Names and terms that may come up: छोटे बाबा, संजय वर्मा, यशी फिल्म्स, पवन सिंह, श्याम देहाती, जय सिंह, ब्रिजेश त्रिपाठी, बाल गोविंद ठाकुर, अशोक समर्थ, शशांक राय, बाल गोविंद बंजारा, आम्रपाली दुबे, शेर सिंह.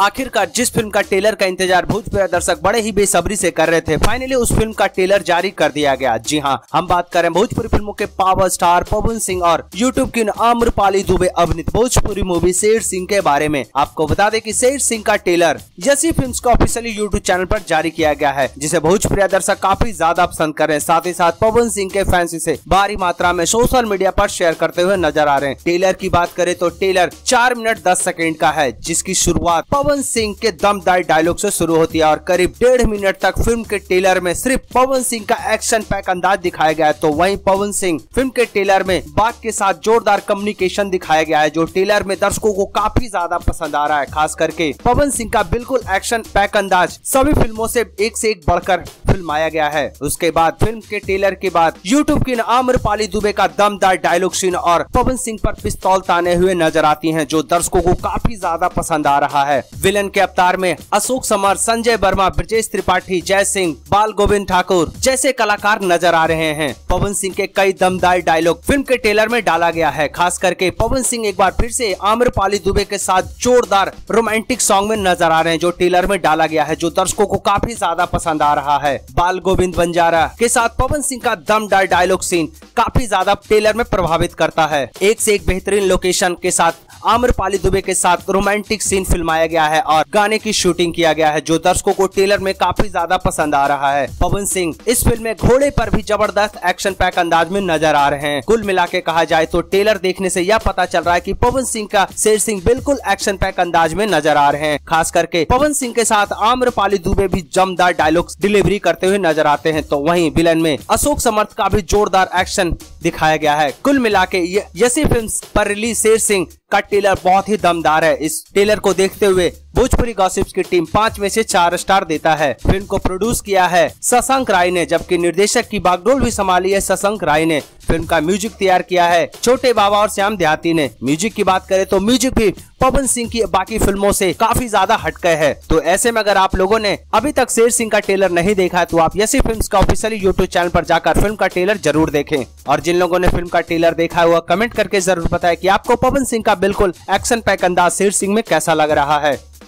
आखिरकार जिस फिल्म का ट्रेलर का इंतजार भोजपुरी दर्शक बड़े ही बेसब्री से कर रहे थे, फाइनली उस फिल्म का ट्रेलर जारी कर दिया गया। जी हां, हम बात करें भोजपुरी फिल्मों के पावर स्टार पवन सिंह और यूट्यूब की आम्रपाली दुबे अभिनीत भोजपुरी मूवी शेर सिंह के बारे में। आपको बता दें कि शेर सिंह का ट्रेलर यशी फिल्म्स का ऑफिशियल यूट्यूब चैनल पर जारी किया गया है, जिसे भोजपुरी दर्शक काफी ज्यादा पसंद कर रहे हैं। साथ ही साथ पवन सिंह के फैंस इसे भारी मात्रा में सोशल मीडिया पर शेयर करते हुए नजर आ रहे हैं। ट्रेलर की बात करें तो ट्रेलर 4 मिनट 10 सेकेंड का है, जिसकी शुरुआत पवन सिंह के दमदार डायलॉग से शुरू होती है और करीब 1.5 मिनट तक फिल्म के ट्रेलर में सिर्फ पवन सिंह का एक्शन पैक अंदाज दिखाया गया है। तो वहीं पवन सिंह फिल्म के ट्रेलर में बात के साथ जोरदार कम्युनिकेशन दिखाया गया है, जो ट्रेलर में दर्शकों को काफी ज्यादा पसंद आ रहा है। खास करके पवन सिंह का बिल्कुल एक्शन पैक अंदाज सभी फिल्मों से एक बढ़कर फिल्माया गया है। उसके बाद फिल्म के ट्रेलर के बाद यूट्यूब की आम्रपाली दुबे का दमदार डायलॉग सीन और पवन सिंह पर पिस्तौल ताने हुए नजर आती है, जो दर्शकों को काफी ज्यादा पसंद आ रहा है। विलन के अवतार में अशोक समर्थ, संजय वर्मा, ब्रिजेश त्रिपाठी, जय सिंह, बाल गोविंद ठाकुर जैसे कलाकार नजर आ रहे हैं। पवन सिंह के कई दमदार डायलॉग फिल्म के ट्रेलर में डाला गया है। खास करके पवन सिंह एक बार फिर से आम्रपाली दुबे के साथ जोरदार रोमांटिक सॉन्ग में नजर आ रहे हैं, जो ट्रेलर में डाला गया है, जो दर्शकों को काफी ज्यादा पसंद आ रहा है। बाल गोविंद बंजारा के साथ पवन सिंह का दमदार डायलॉग सीन काफी ज्यादा ट्रेलर में प्रभावित करता है। एक से एक बेहतरीन लोकेशन के साथ आम्रपाली दुबे के साथ रोमांटिक सीन फिल्माया गया है और गाने की शूटिंग किया गया है, जो दर्शकों को ट्रेलर में काफी ज्यादा पसंद आ रहा है। पवन सिंह इस फिल्म में घोड़े पर भी जबरदस्त एक्शन पैक अंदाज में नजर आ रहे हैं। कुल मिला के कहा जाए तो ट्रेलर देखने से यह पता चल रहा है कि पवन सिंह का शेर सिंह बिल्कुल एक्शन पैक अंदाज में नजर आ रहे हैं। खास करके पवन सिंह के साथ आम्रपाली दुबे भी जमदार डायलॉग डिलीवरी करते हुए नजर आते हैं। तो वहीं विलन में अशोक समर्थ का भी जोरदार एक्शन दिखाया गया है। कुल मिला के यशी फिल्म्स पर रिलीज शेर सिंह का ट्रेलर बहुत ही दमदार है। इस ट्रेलर को देखते हुए भोजपुरी गॉसिप्स की टीम 5 में से 4 स्टार देता है। फिल्म को प्रोड्यूस किया है शशांक राय ने, जबकि निर्देशक की बागडोर भी संभाली है शशांक राय ने। फिल्म का म्यूजिक तैयार किया है छोटे बाबा और श्याम देहाती ने। म्यूजिक की बात करें तो म्यूजिक भी पवन सिंह की बाकी फिल्मों से काफी ज्यादा हटके है। तो ऐसे में अगर आप लोगों ने अभी तक शेर सिंह का ट्रेलर नहीं देखा है तो आप यशी फिल्म्स का ऑफिशियल यूट्यूब चैनल पर जाकर फिल्म का ट्रेलर जरूर देखें। और जिन लोगों ने फिल्म का ट्रेलर देखा हुआ कमेंट करके जरूर बताएं कि आपको पवन सिंह का बिल्कुल एक्शन पैक अंदाज शेर सिंह में कैसा लग रहा है।